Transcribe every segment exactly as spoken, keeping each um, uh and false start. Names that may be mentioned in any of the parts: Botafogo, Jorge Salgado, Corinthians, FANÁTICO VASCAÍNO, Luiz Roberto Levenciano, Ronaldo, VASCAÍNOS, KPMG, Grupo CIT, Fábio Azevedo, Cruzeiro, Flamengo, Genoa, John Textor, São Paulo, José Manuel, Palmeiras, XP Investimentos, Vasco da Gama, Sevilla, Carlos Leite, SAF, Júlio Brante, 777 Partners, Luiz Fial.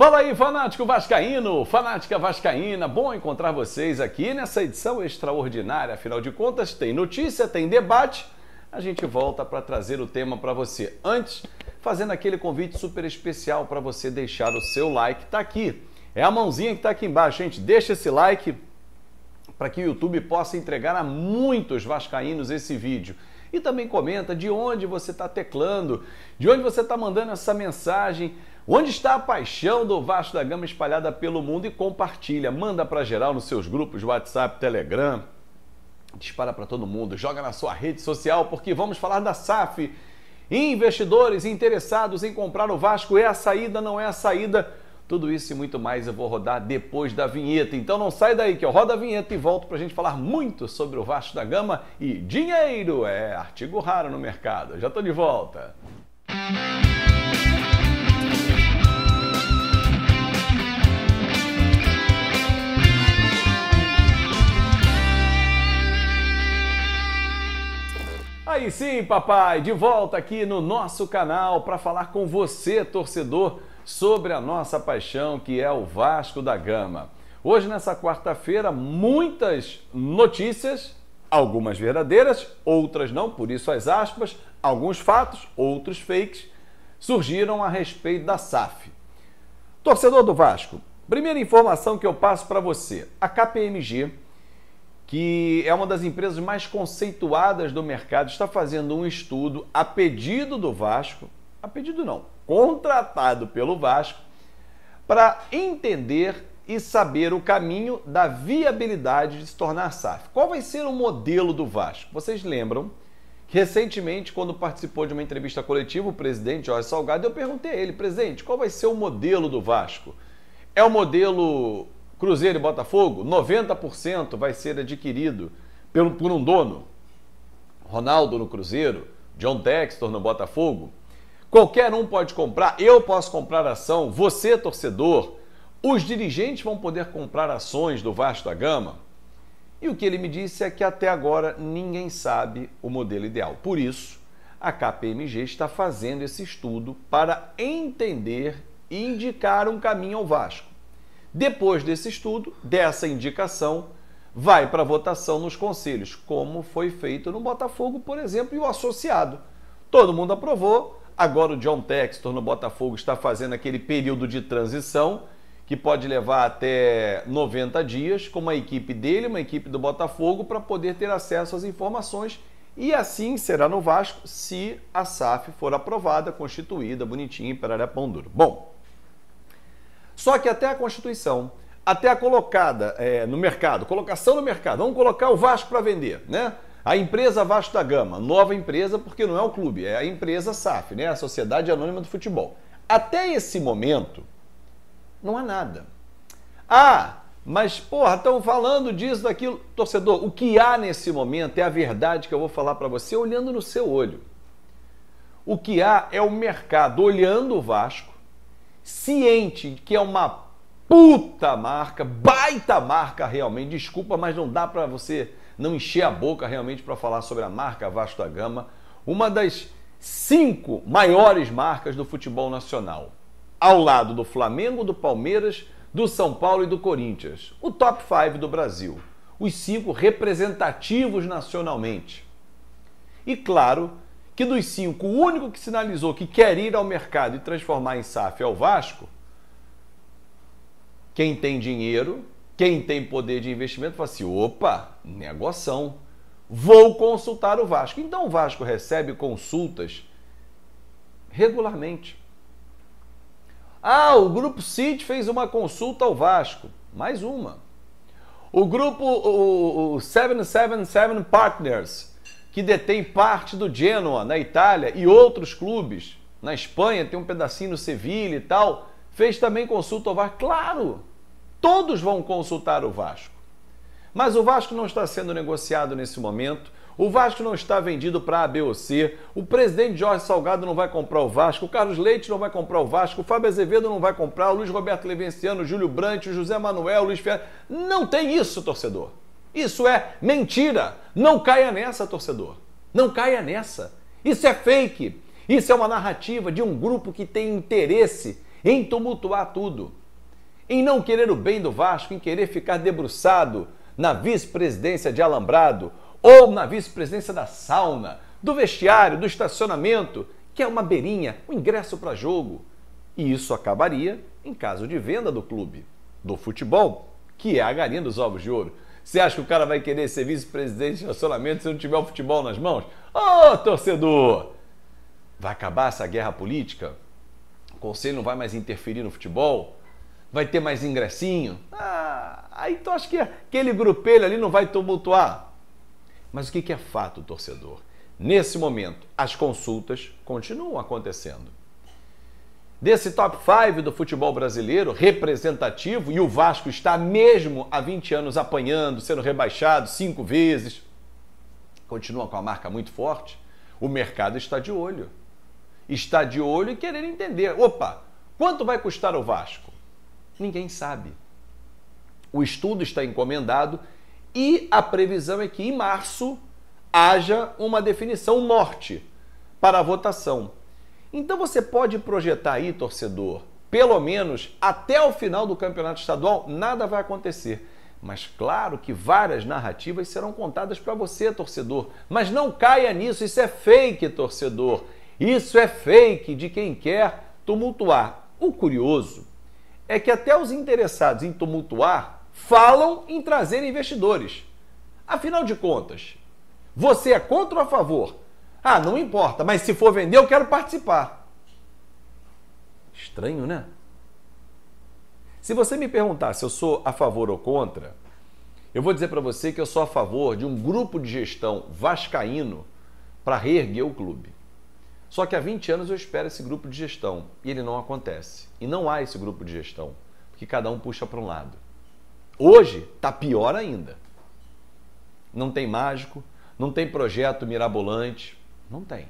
Fala aí, fanático vascaíno, fanática vascaína, bom encontrar vocês aqui nessa edição extraordinária. Afinal de contas, tem notícia, tem debate, a gente volta para trazer o tema para você. Antes, fazendo aquele convite super especial para você deixar o seu like, tá aqui. É a mãozinha que tá aqui embaixo, gente. Deixa esse like para que o YouTube possa entregar a muitos vascaínos esse vídeo. E também comenta de onde você está teclando, de onde você está mandando essa mensagem, onde está a paixão do Vasco da Gama espalhada pelo mundo e compartilha. Manda para geral nos seus grupos, WhatsApp, Telegram, dispara para todo mundo, joga na sua rede social, porque vamos falar da S A F. Investidores interessados em comprar o Vasco, é a saída, não é a saída? Tudo isso e muito mais eu vou rodar depois da vinheta. Então não sai daí que eu rodo a vinheta e volto para a gente falar muito sobre o Vasco da Gama e dinheiro. É artigo raro no mercado. Já estou de volta. Aí sim, papai, de volta aqui no nosso canal para falar com você, torcedor, sobre a nossa paixão, que é o Vasco da Gama. Hoje, nessa quarta-feira, muitas notícias, algumas verdadeiras, outras não, por isso as aspas, alguns fatos, outros fakes, surgiram a respeito da S A F. Torcedor do Vasco, primeira informação que eu passo para você, a K P M G, que é uma das empresas mais conceituadas do mercado, está fazendo um estudo a pedido do Vasco, a pedido não, contratado pelo Vasco, para entender e saber o caminho da viabilidade de se tornar S A F. Qual vai ser o modelo do Vasco? Vocês lembram que recentemente, quando participou de uma entrevista coletiva, o presidente Jorge Salgado, eu perguntei a ele, presidente, qual vai ser o modelo do Vasco? É o modelo Cruzeiro e Botafogo? noventa por cento vai ser adquirido pelo, por um dono. Ronaldo no Cruzeiro, John Textor no Botafogo. Qualquer um pode comprar, eu posso comprar ação, você, torcedor, os dirigentes vão poder comprar ações do Vasco da Gama. E o que ele me disse é que até agora ninguém sabe o modelo ideal. Por isso, a K P M G está fazendo esse estudo para entender e indicar um caminho ao Vasco. Depois desse estudo, dessa indicação, vai para votação nos conselhos, como foi feito no Botafogo, por exemplo, e o associado. Todo mundo aprovou. Agora o John Textor no Botafogo está fazendo aquele período de transição que pode levar até noventa dias com uma equipe dele, uma equipe do Botafogo, para poder ter acesso às informações. E assim será no Vasco se a S A F for aprovada, constituída, bonitinha, perará pão duro. Bom, só que até a Constituição, até a colocada é, no mercado, colocação no mercado, vamos colocar o Vasco para vender, né? A empresa Vasco da Gama, nova empresa, porque não é o clube, é a empresa S A F, né? A Sociedade Anônima do Futebol. Até esse momento, não há nada. Ah, mas porra, estão falando disso, daquilo. Torcedor, o que há nesse momento é a verdade que eu vou falar para você olhando no seu olho. O que há é o mercado olhando o Vasco, ciente de que é uma puta marca, baita marca realmente, desculpa, mas não dá para você não encher a boca realmente para falar sobre a marca Vasco da Gama, uma das cinco maiores marcas do futebol nacional, ao lado do Flamengo, do Palmeiras, do São Paulo e do Corinthians. O top five do Brasil, os cinco representativos nacionalmente. E claro que dos cinco, o único que sinalizou que quer ir ao mercado e transformar em S A F é o Vasco. Quem tem dinheiro, quem tem poder de investimento, fala assim, opa, negociação, vou consultar o Vasco. Então o Vasco recebe consultas regularmente. Ah, o Grupo C I T fez uma consulta ao Vasco, mais uma. O Grupo o, o sete sete sete Partners, que detém parte do Genoa na Itália e outros clubes, na Espanha tem um pedacinho no Sevilla e tal, fez também consulta ao Vasco, claro. Todos vão consultar o Vasco. Mas o Vasco não está sendo negociado nesse momento, o Vasco não está vendido para A, B ou C, o presidente Jorge Salgado não vai comprar o Vasco, o Carlos Leite não vai comprar o Vasco, o Fábio Azevedo não vai comprar, o Luiz Roberto Levenciano, o Júlio Brante, o José Manuel, o Luiz Fial. Não tem isso, torcedor. Isso é mentira. Não caia nessa, torcedor. Não caia nessa. Isso é fake. Isso é uma narrativa de um grupo que tem interesse em tumultuar tudo, em não querer o bem do Vasco, em querer ficar debruçado na vice-presidência de alambrado ou na vice-presidência da sauna, do vestiário, do estacionamento, que é uma beirinha, um ingresso para jogo. E isso acabaria em caso de venda do clube, do futebol, que é a galinha dos ovos de ouro. Você acha que o cara vai querer ser vice-presidente de estacionamento se não tiver o futebol nas mãos? Ô, torcedor! Vai acabar essa guerra política? O Conselho não vai mais interferir no futebol? Vai ter mais ingressinho? Ah, aí tu acha que aquele grupelho ali não vai tumultuar? Mas o que é fato, torcedor? Nesse momento, as consultas continuam acontecendo. Desse top cinco do futebol brasileiro, representativo, e o Vasco está mesmo há vinte anos apanhando, sendo rebaixado cinco vezes, continua com a marca muito forte, o mercado está de olho. Está de olho e querendo entender. Opa, quanto vai custar o Vasco? Ninguém sabe. O estudo está encomendado e a previsão é que em março haja uma definição, um norte para a votação. Então você pode projetar aí, torcedor, pelo menos até o final do Campeonato Estadual nada vai acontecer. Mas claro que várias narrativas serão contadas para você, torcedor. Mas não caia nisso, isso é fake, torcedor. Isso é fake de quem quer tumultuar. O curioso é que até os interessados em tumultuar falam em trazer investidores. Afinal de contas, você é contra ou a favor? Ah, não importa, mas se for vender eu quero participar. Estranho, né? Se você me perguntar se eu sou a favor ou contra, eu vou dizer para você que eu sou a favor de um grupo de gestão vascaíno para reerguer o clube. Só que há vinte anos eu espero esse grupo de gestão e ele não acontece. E não há esse grupo de gestão, porque cada um puxa para um lado. Hoje está pior ainda. Não tem mágico, não tem projeto mirabolante, não tem.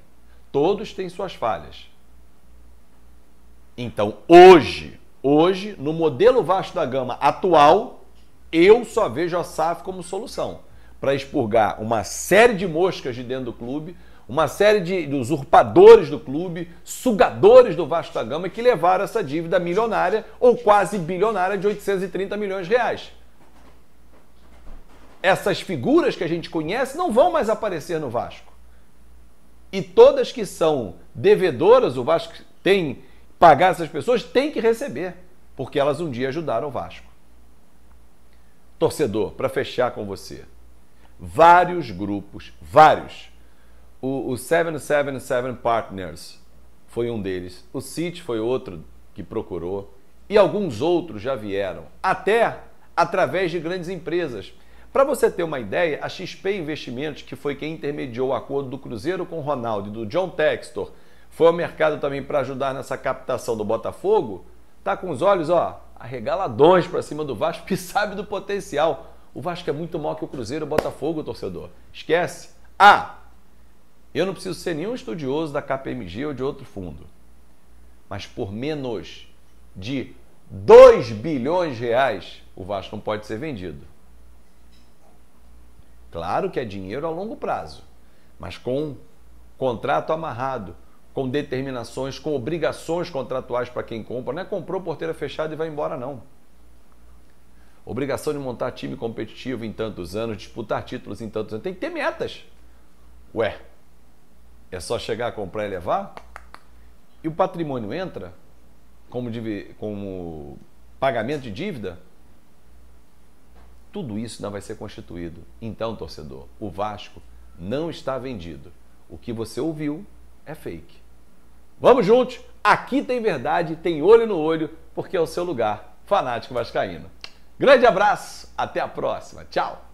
Todos têm suas falhas. Então, hoje, hoje, no modelo Vasco da Gama atual, eu só vejo a S A F como solução para expurgar uma série de moscas de dentro do clube, uma série de usurpadores do clube, sugadores do Vasco da Gama que levaram essa dívida milionária ou quase bilionária de oitocentos e trinta milhões de reais. Essas figuras que a gente conhece não vão mais aparecer no Vasco. E todas que são devedoras, o Vasco tem que pagar essas pessoas, tem que receber, porque elas um dia ajudaram o Vasco. Torcedor, para fechar com você, vários grupos, vários. O, o sete sete sete Partners foi um deles, o C I T foi outro que procurou, e alguns outros já vieram, até através de grandes empresas. Para você ter uma ideia, a X P Investimentos, que foi quem intermediou o acordo do Cruzeiro com o Ronaldo e do John Textor, foi ao mercado também para ajudar nessa captação do Botafogo, tá com os olhos, ó, arregaladões para cima do Vasco, que sabe do potencial. O Vasco é muito maior que o Cruzeiro e o Botafogo, torcedor. Esquece. Ah, eu não preciso ser nenhum estudioso da K P M G ou de outro fundo, mas por menos de dois bilhões de reais, o Vasco não pode ser vendido. Claro que é dinheiro a longo prazo, mas com contrato amarrado, com determinações, com obrigações contratuais para quem compra. Não é comprou porteira fechada e vai embora, não. Obrigação de montar time competitivo em tantos anos, disputar títulos em tantos anos. Tem que ter metas. Ué, é só chegar a comprar e levar? E o patrimônio entra como, como pagamento de dívida? Tudo isso não vai ser constituído. Então, torcedor, o Vasco não está vendido. O que você ouviu é fake. Vamos juntos. Aqui tem verdade, tem olho no olho, porque é o seu lugar, fanático vascaíno. Grande abraço, até a próxima. Tchau.